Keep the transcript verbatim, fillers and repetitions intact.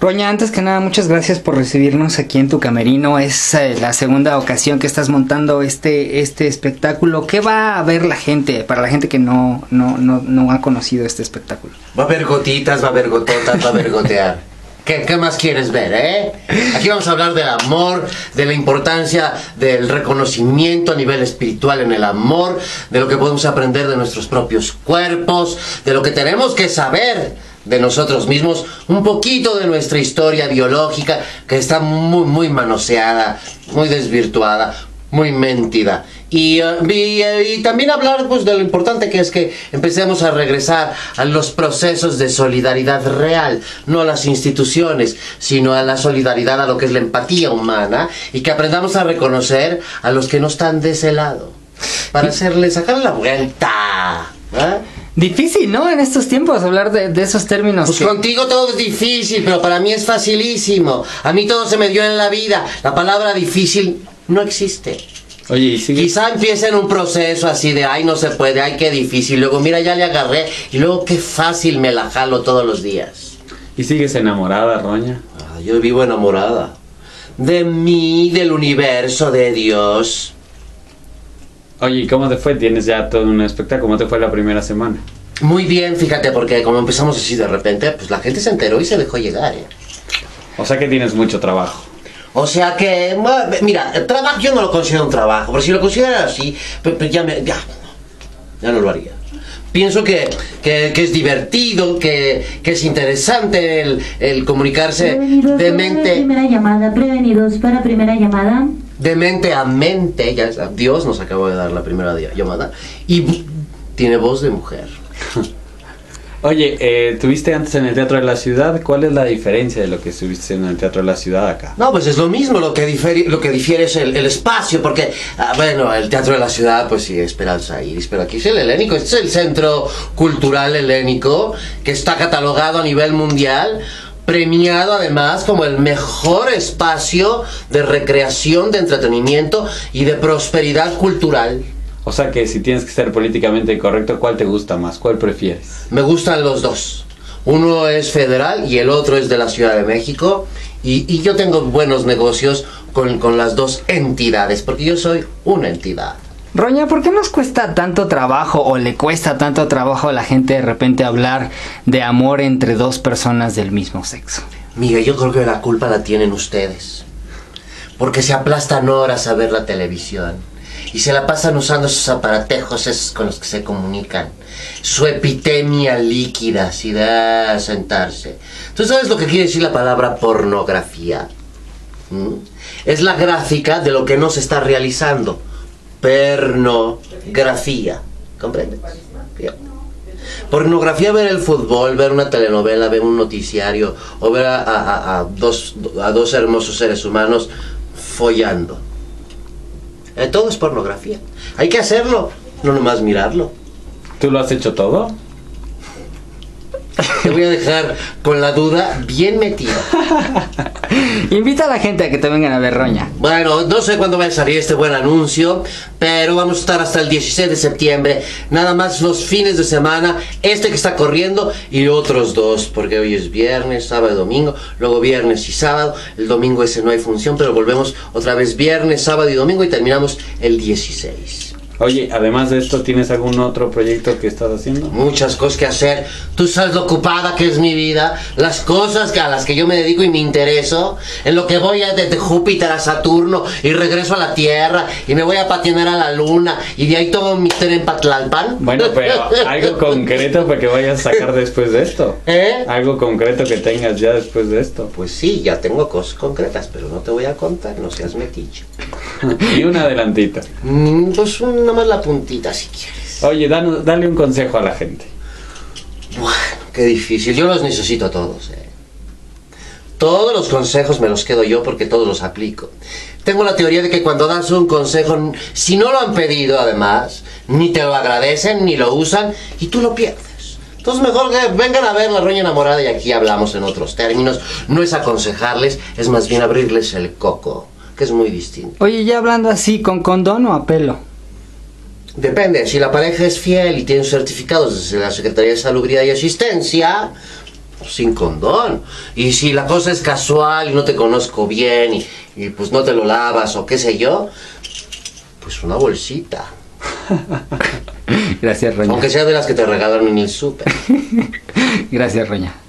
Roña, antes que nada, muchas gracias por recibirnos aquí en tu camerino. Es eh, la segunda ocasión que estás montando este, este espectáculo. ¿Qué va a ver la gente? Para la gente que no, no, no, no ha conocido este espectáculo. Va a haber gotitas, va a haber gototas, va a haber gotear. ¿Qué, ¿Qué más quieres ver, eh? Aquí vamos a hablar del amor, de la importancia del reconocimiento a nivel espiritual en el amor, de lo que podemos aprender de nuestros propios cuerpos, de lo que tenemos que saber de nosotros mismos, un poquito de nuestra historia biológica, que está muy, muy manoseada, muy desvirtuada, muy mentida. Y, y, y también hablar, pues, de lo importante que es que empecemos a regresar a los procesos de solidaridad real, no a las instituciones, sino a la solidaridad, a lo que es la empatía humana, y que aprendamos a reconocer a los que no están de ese lado, para hacerles sacar la vuelta, ¿eh? Difícil, ¿no? En estos tiempos hablar de, de esos términos. Pues que... contigo todo es difícil, pero para mí es facilísimo. A mí todo se me dio en la vida. La palabra difícil no existe. Oye, ¿y sigue? Quizá empiecen un proceso así de, ay, no se puede, ay, qué difícil. Luego, mira, ya le agarré. Y luego, qué fácil, me la jalo todos los días. ¿Y sigues enamorada, Roña? Ah, yo vivo enamorada. De mí, del universo, de Dios. Oye, ¿y cómo te fue? Tienes ya todo un espectáculo. ¿Cómo te fue la primera semana? Muy bien, fíjate, porque como empezamos así de repente, pues la gente se enteró y se dejó llegar, ¿eh? O sea que tienes mucho trabajo. O sea que, mira, el trabajo yo no lo considero un trabajo, pero si lo considerara así, pues, pues ya, me, ya, ya no lo haría. Pienso que, que, que es divertido, que, que es interesante el, el comunicarse de mente. Primera llamada, prevenidos para primera llamada. De mente a mente, ya Dios nos acabó de dar la primera llamada, y tiene voz de mujer. Oye, eh, ¿tuviste antes en el Teatro de la Ciudad? ¿Cuál es la diferencia de lo que estuviste en el Teatro de la Ciudad acá? No, pues es lo mismo, lo que difiere, lo que difiere es el, el espacio, porque, ah, bueno, el Teatro de la Ciudad, pues sí, Esperanza Iris, pero aquí es el Helénico, este es el Centro Cultural Helénico, que está catalogado a nivel mundial, premiado además como el mejor espacio de recreación, de entretenimiento y de prosperidad cultural. O sea que si tienes que ser políticamente correcto, ¿cuál te gusta más? ¿Cuál prefieres? Me gustan los dos. Uno es federal y el otro es de la Ciudad de México. Y, y yo tengo buenos negocios con, con las dos entidades, porque yo soy una entidad. Roña, ¿por qué nos cuesta tanto trabajo o le cuesta tanto trabajo a la gente de repente hablar de amor entre dos personas del mismo sexo? Mira, yo creo que la culpa la tienen ustedes, porque se aplastan horas a ver la televisión y se la pasan usando esos aparatejos esos con los que se comunican. Su epitemia líquida, si da a sentarse. ¿Tú sabes lo que quiere decir la palabra pornografía? ¿Mm? Es la gráfica de lo que no se está realizando. Pornografía, ¿comprendes? Bien. Pornografía, ver el fútbol, ver una telenovela, ver un noticiario o ver a, a, a, dos, a dos hermosos seres humanos follando. Eh, todo es pornografía. Hay que hacerlo, no nomás mirarlo. ¿Tú lo has hecho todo? Te voy a dejar con la duda bien metida. Invita a la gente a que te vengan a ver, Roña. Bueno, no sé cuándo va a salir este buen anuncio, pero vamos a estar hasta el dieciséis de septiembre. Nada más los fines de semana, este que está corriendo y otros dos, porque hoy es viernes, sábado y domingo, luego viernes y sábado. El domingo ese no hay función, pero volvemos otra vez viernes, sábado y domingo y terminamos el dieciséis. Oye, además de esto, ¿tienes algún otro proyecto que estás haciendo? Muchas cosas que hacer. Tú sabes lo ocupada que es mi vida, las cosas a las que yo me dedico y me intereso, en lo que voy a desde Júpiter a Saturno y regreso a la Tierra y me voy a patinar a la Luna y de ahí tomo mi tren para Tlalpan. Bueno, pero algo concreto para que vayas a sacar después de esto. ¿Eh? Algo concreto que tengas ya después de esto. Pues sí, ya tengo cosas concretas, pero no te voy a contar, no seas metiche. Y una adelantita. Pues una... nomás la puntita si quieres. Oye, dan, dale un consejo a la gente. Bueno, qué difícil. Yo los necesito a todos, eh. Todos los consejos me los quedo yo porque todos los aplico. Tengo la teoría de que cuando das un consejo, si no lo han pedido además, ni te lo agradecen, ni lo usan, y tú lo pierdes. Entonces mejor que vengan a ver La Roña Enamorada y aquí hablamos en otros términos. No es aconsejarles, es más bien abrirles el coco, que es muy distinto. Oye, ya hablando así, ¿con condón o a pelo? Depende, si la pareja es fiel y tiene certificados desde la Secretaría de Salubridad y Asistencia, sin condón. Y si la cosa es casual y no te conozco bien y, y pues no te lo lavas o qué sé yo, pues una bolsita. Gracias, Roña. Aunque sea de las que te regalaron en el súper. Gracias, Roña.